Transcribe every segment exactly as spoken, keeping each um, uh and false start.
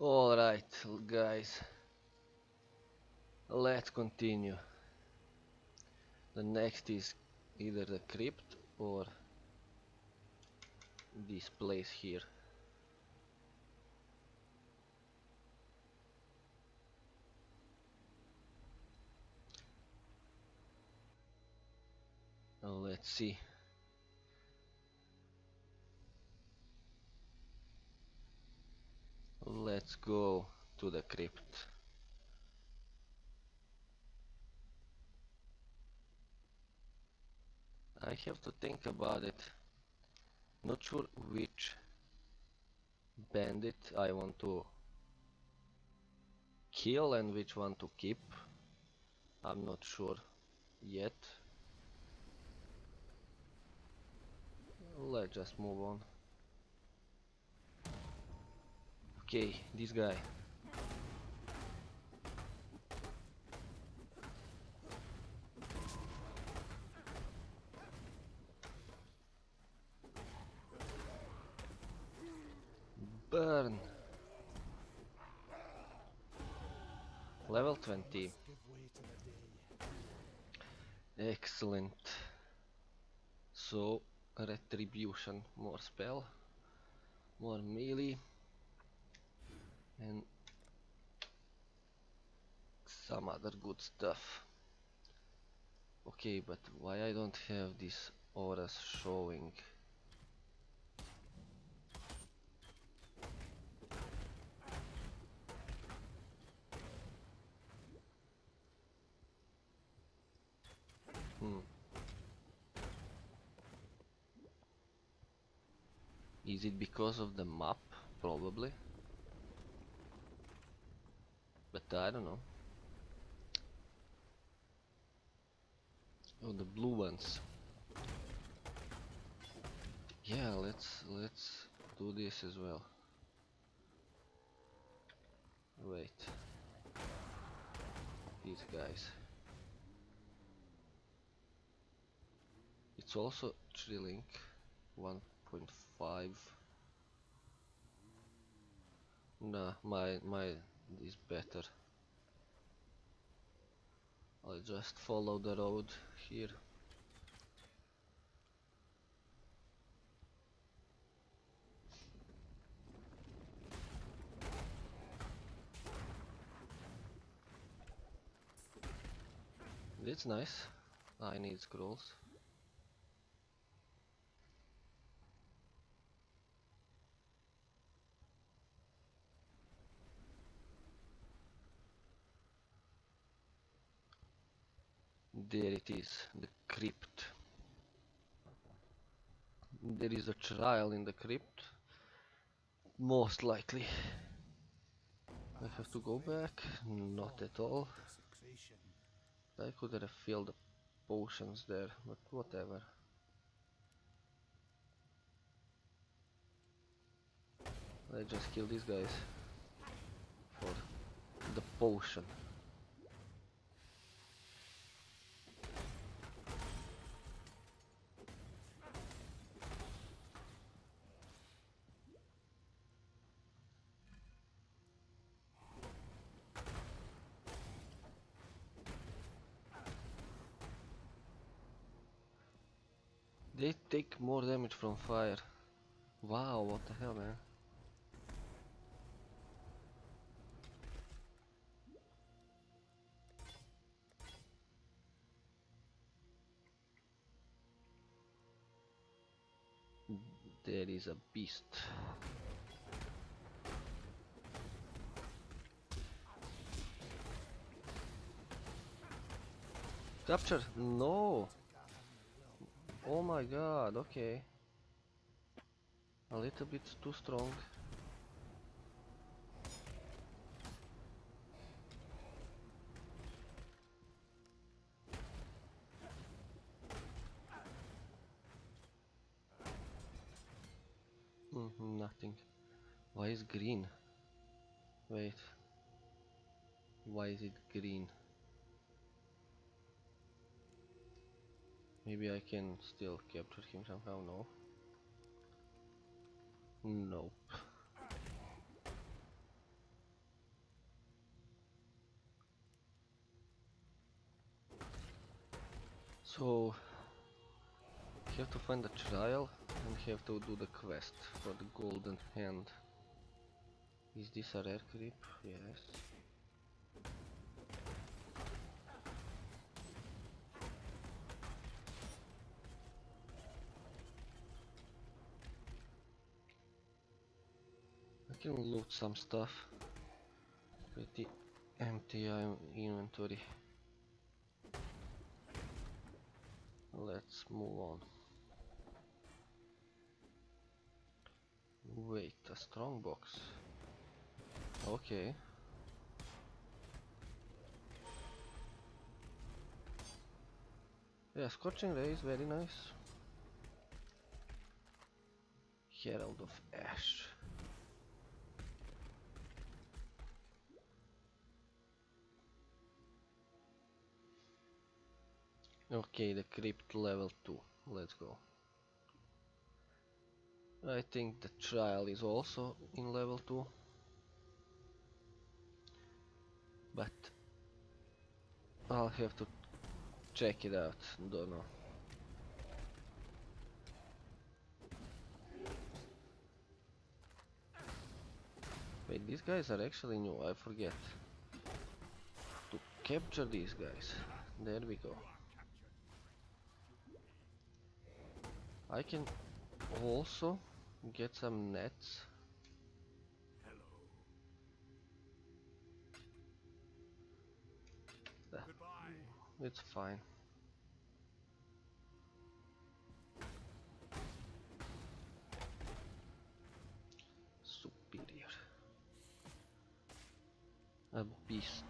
Alright guys, let's continue. The next is either the crypt or this place here. Let's see. Let's go to the crypt. I have to think about it. Not sure which bandit I want to kill and which one to keep. I'm not sure yet. Let's just move on. Okay, this guy. Burn. Level twenty. Excellent. So, retribution, more spell, more melee, and some other good stuff. Okay, but why I don't have these auras showing? Hmm. Is it because of the map? Probably. But I don't know. Oh, the blue ones. Yeah, let's let's do this as well. Wait. These guys. It's also Trilink one. one point five. Nah, my my is better. I'll just follow the road here. It's nice. I need scrolls. There it is, the crypt. There is a trial in the crypt, most likely. I have to go back? Not at all. I could have filled the potions there, but whatever. Let's just kill these guys for the potion. They take more damage from fire. Wow, what the hell, man. There is a beast. Capture? No! Oh my god, okay. A little bit too strong. Mm-hmm, nothing. Why is green? Wait. Why is it green? Maybe I can still capture him somehow, no? Nope. So you have to find a trial and have to do the quest for the golden hand. Is this a rare creep? Yes. I can loot some stuff. Pretty empty inventory. Let's move on. Wait, a strong box. Okay. Yeah, Scorching Ray is very nice. Herald of Ash. Okay, the crypt level two. Let's go. I think the trial is also in level two. But I'll have to check it out. Don't know. Wait, these guys are actually new. I forget to capture these guys. There we go. I can also get some nets. Hello. Ah, goodbye. It's fine. Superior. A beast.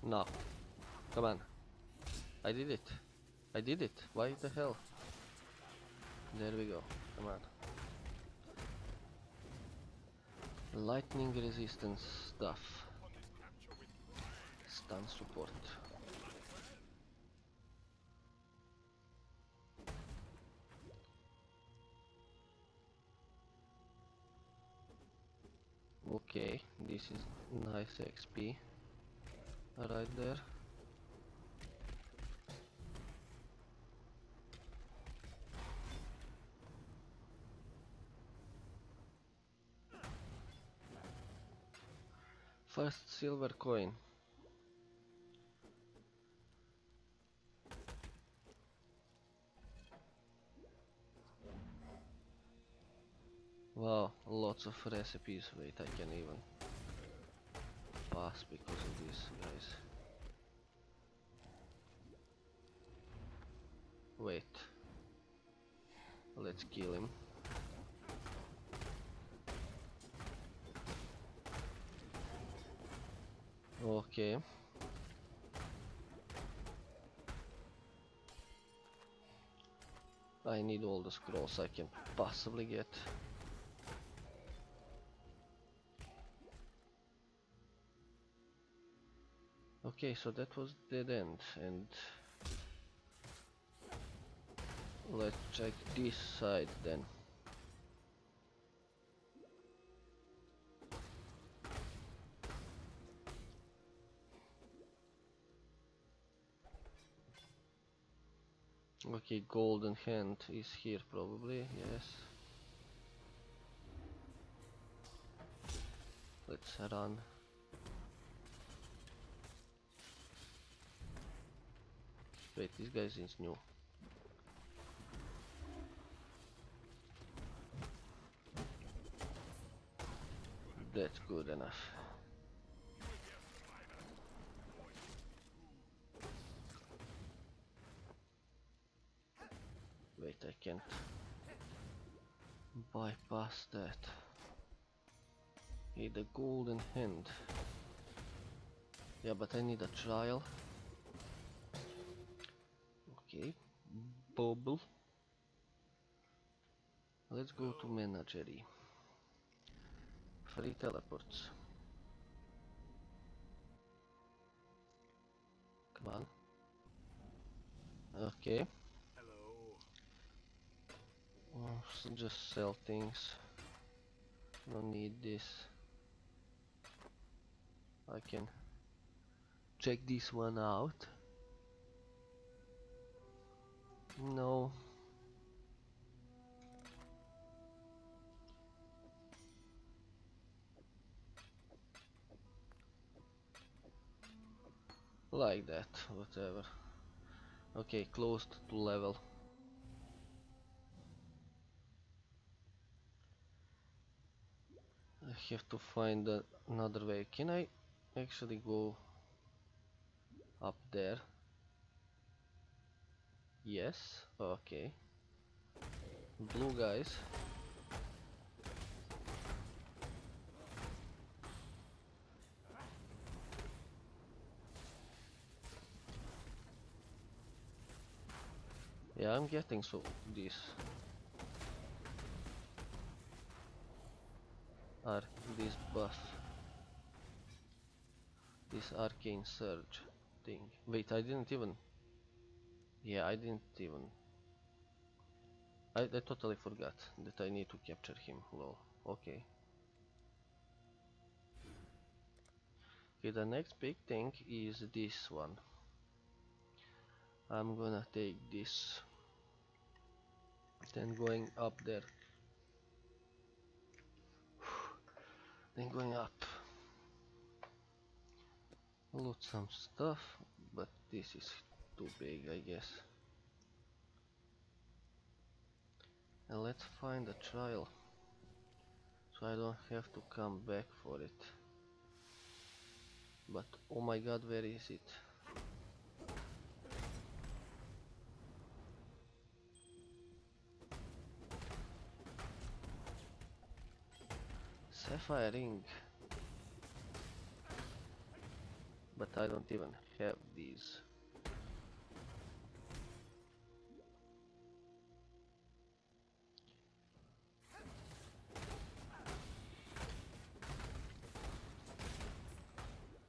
No, come on, I did it, I did it, why the hell, there we go, come on, lightning resistance stuff, stun support, okay, this is nice X P. Right there. First silver coin. Wow, lots of recipes. Wait, I can even because of these guys. Wait. Let's kill him. Okay. I need all the scrolls I can possibly get. Okay, so that was dead end, and let's check this side then. Okay, golden hand is here probably, yes. Let's run. Wait, this guy is new. That's good enough. Wait, I can't bypass that. Need a golden hand. Yeah, but I need a trial. Bubble. Let's go to menagerie. Free teleports. Come on. Okay. Hello. Oh, so just sell things. Don't need this. I can check this one out. No. Like that, whatever. Okay, closed to level. I have to find uh, another way. Can I actually go up there? Yes, okay. Blue guys. Yeah, I'm getting so this. Are this buff. This arcane surge thing. Wait, I didn't even. Yeah, I didn't even. I, I totally forgot that I need to capture him. Lol. Okay. Okay, the next big thing is this one. I'm gonna take this. Then going up there. Then going up. Loot some stuff, but this is too big, I guess. And let's find a trial, so I don't have to come back for it. But oh my god, where is it? Sapphire ring, but I don't even have these.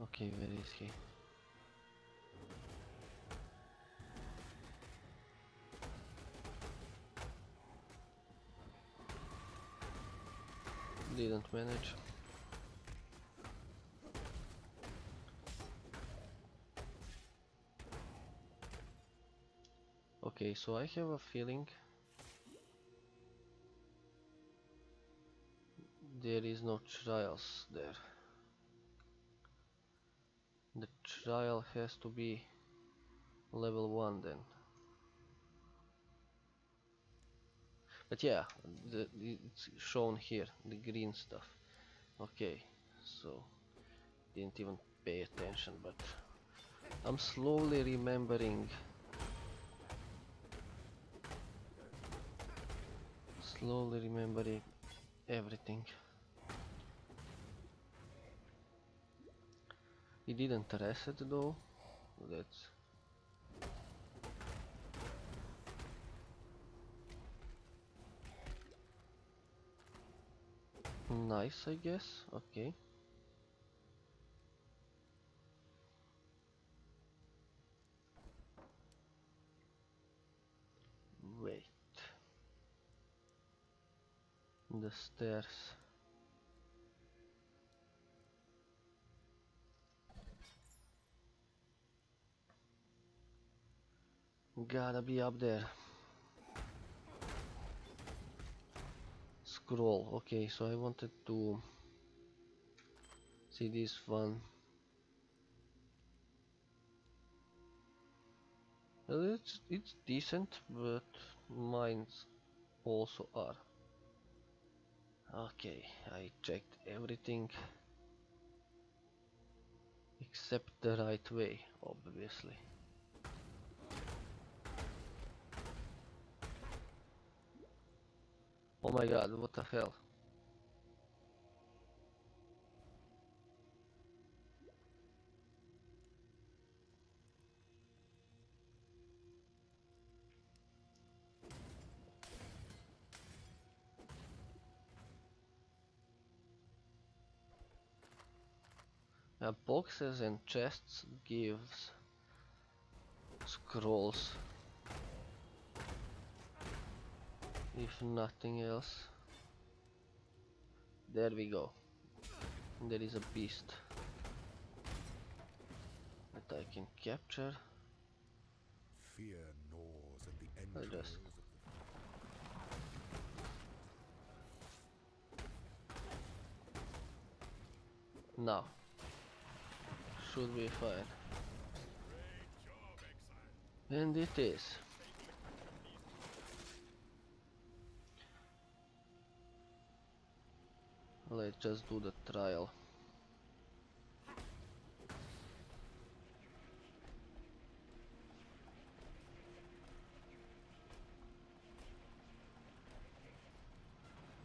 Okay, where is he? Didn't manage. Okay, so I have a feeling there is no trials there. The trial has to be level one then. But yeah, the, it's shown here, the green stuff. Okay, so didn't even pay attention, but I'm slowly remembering. Slowly remembering everything. He didn't reset though, that's... nice, I guess. Okay. Wait. The stairs. Gotta be up there. Scroll. Okay, so I wanted to see this one. It's, it's decent, but mines also are. Okay, I checked everything except the right way, obviously. Oh my god, what the hell? Uh, boxes and chests gives scrolls. if nothing else. There we go. There is a beast that I can capture. Fear gnaws at the entrails. I just now should be fine. And it is. Let's just do the trial.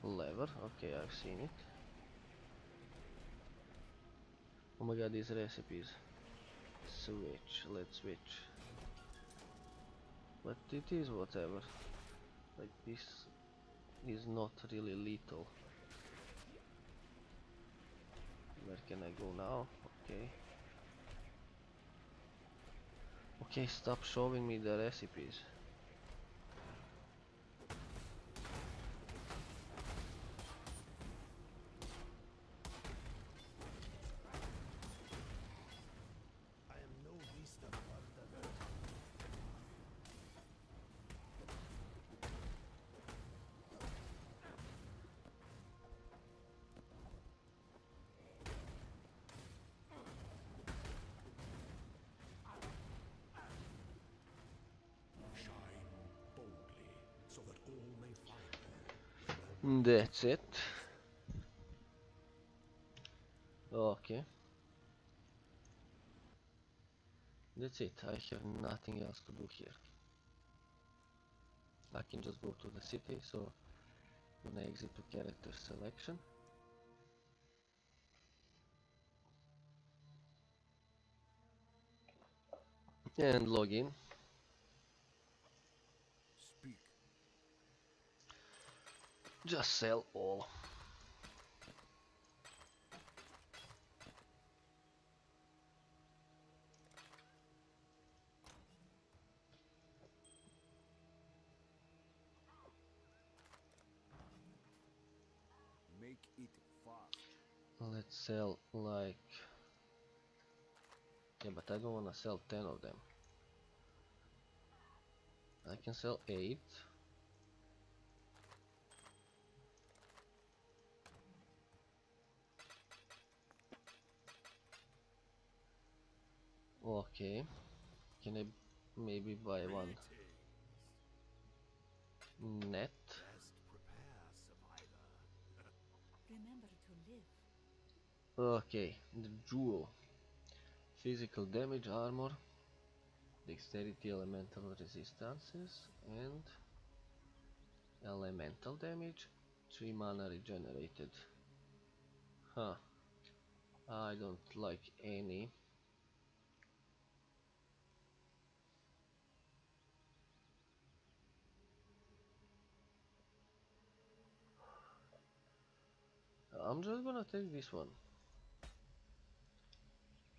Lever, okay, I've seen it. Oh my god, these recipes. Switch, let's switch. But it is whatever. Like, this is not really lethal. Where can I go now? Okay. Okay, stop showing me the recipes. That's it. Okay. That's it. I have nothing else to do here. I can just go to the city, so I'm gonna exit to character selection. And log in. Just sell all. Make it fast. Let's sell like... Yeah, but I don't want to sell ten of them. I can sell eight. Okay, can I maybe buy one net? Okay, the jewel. Physical damage, armor, dexterity, elemental resistances, and elemental damage. Three mana regenerated. Huh. I don't like any. I'm just gonna take this one.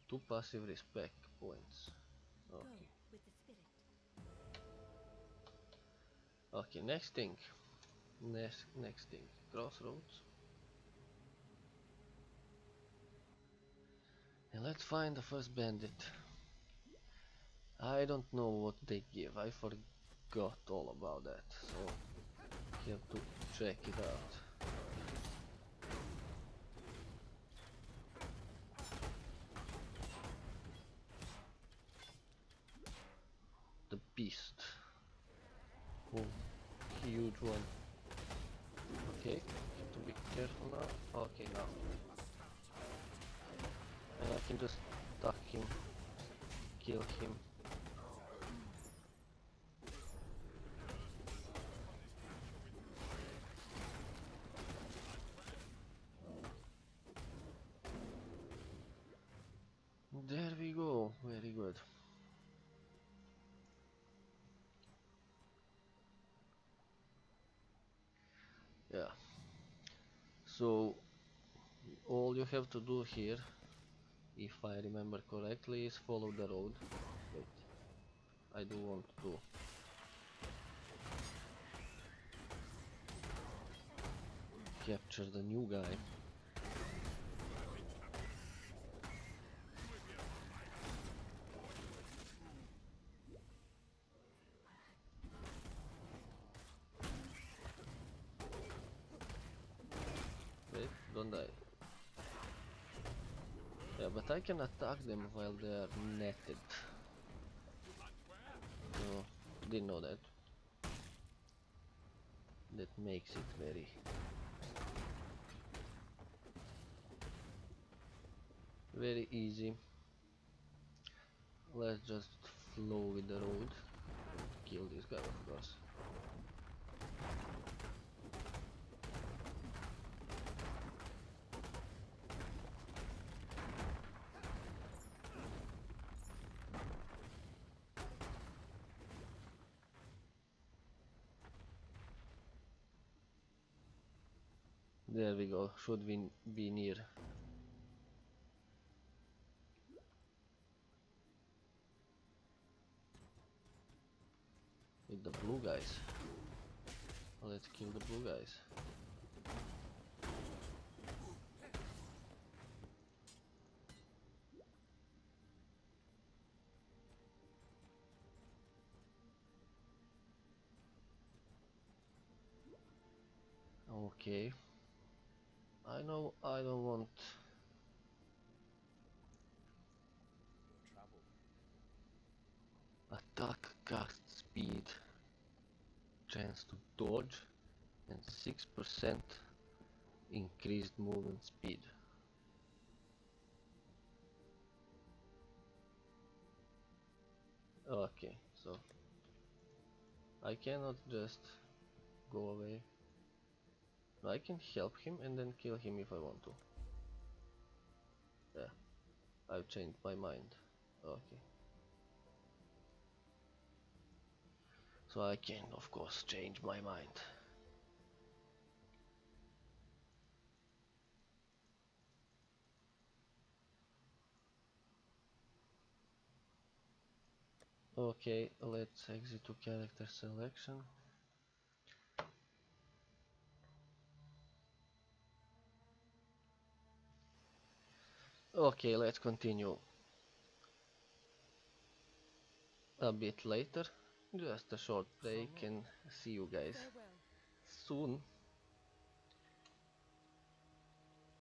Two passive respect points. Okay. Okay, next thing. Next next thing. Crossroads. And let's find the first bandit. I don't know what they give. I forgot all about that. So you have to check it out. Beast. Oh, huge one. Okay, have to be careful now. Okay, now. And I can just duck him, kill him. There we go, very good. Yeah, so all you have to do here, if I remember correctly, is follow the road. Wait, I do want to capture the new guy. Wait, don't die. Yeah, but I can attack them while they are netted. Oh, didn't know that. That makes it very... very easy. Let's just flow with the road. Kill this guy, of course. There we go, should we be near. With the blue guys. Let's kill the blue guys. Okay. I know I don't want trouble. Attack cast speed, chance to dodge, and six percent increased movement speed. Okay, so I cannot just go away. I can help him and then kill him if I want to. Yeah, I've changed my mind. Okay. So I can, of course, change my mind. Okay, let's exit to character selection. Okay, let's continue a bit later, just a short break, and see you guys soon.